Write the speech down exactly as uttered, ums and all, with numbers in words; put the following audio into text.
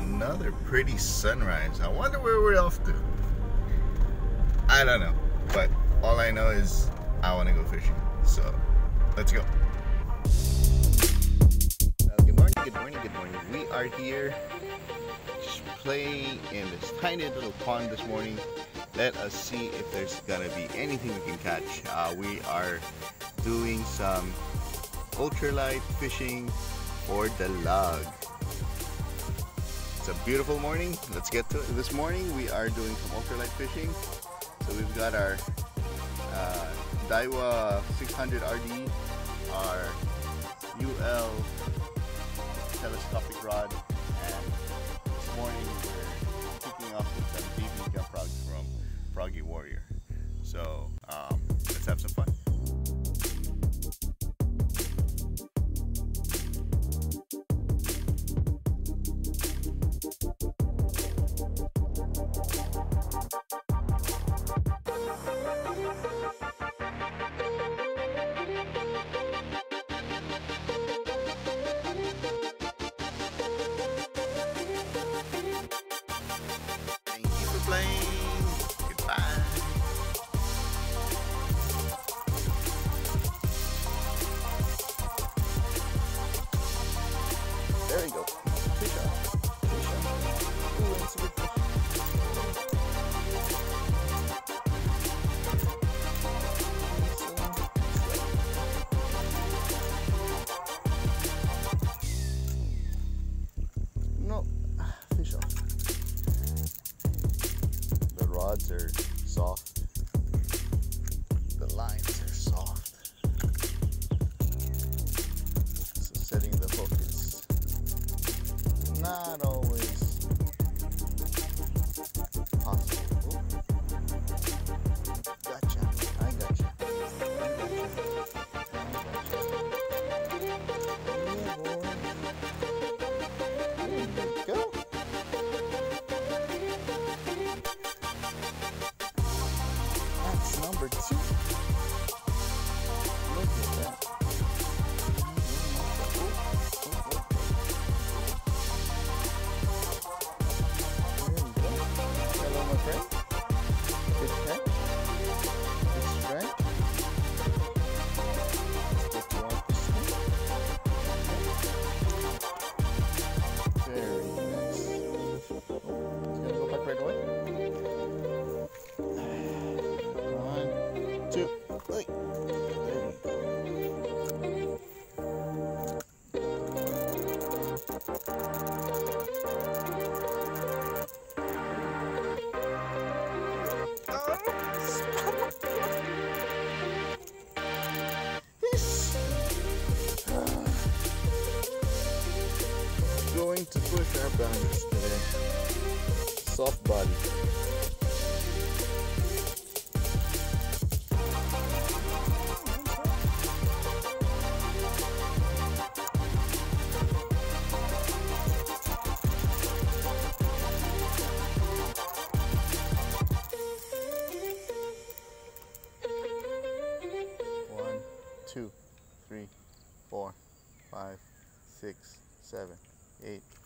Another pretty sunrise. I wonder where we're off to. I don't know, but all I know is I want to go fishing. So let's go. Uh, good morning, good morning, good morning. We are here just playing in this tiny little pond this morning. Let us see if there's gonna be anything we can catch. Uh, we are doing some ultralight fishing for the log. It's a beautiful morning. Let's get to it. This morning we are doing some ultralight fishing. So we've got our uh, Daiwa six hundred R D, our U L telescopic rod, and this morning we're kicking off with some baby jump rods from Froggy Warrior. So um, let's have some fun. There you go. Fish on. Fish on. Ooh, that's a good fish. No. Fish off. The rods are soft. The lines are soft. So setting the hook is not always possible. Gotcha. I gotcha. I gotcha. I gotcha. There you go. That's number two. Look at that. Going to push our boundaries today. Soft body. One, two, three, four, five, six, seven, eight.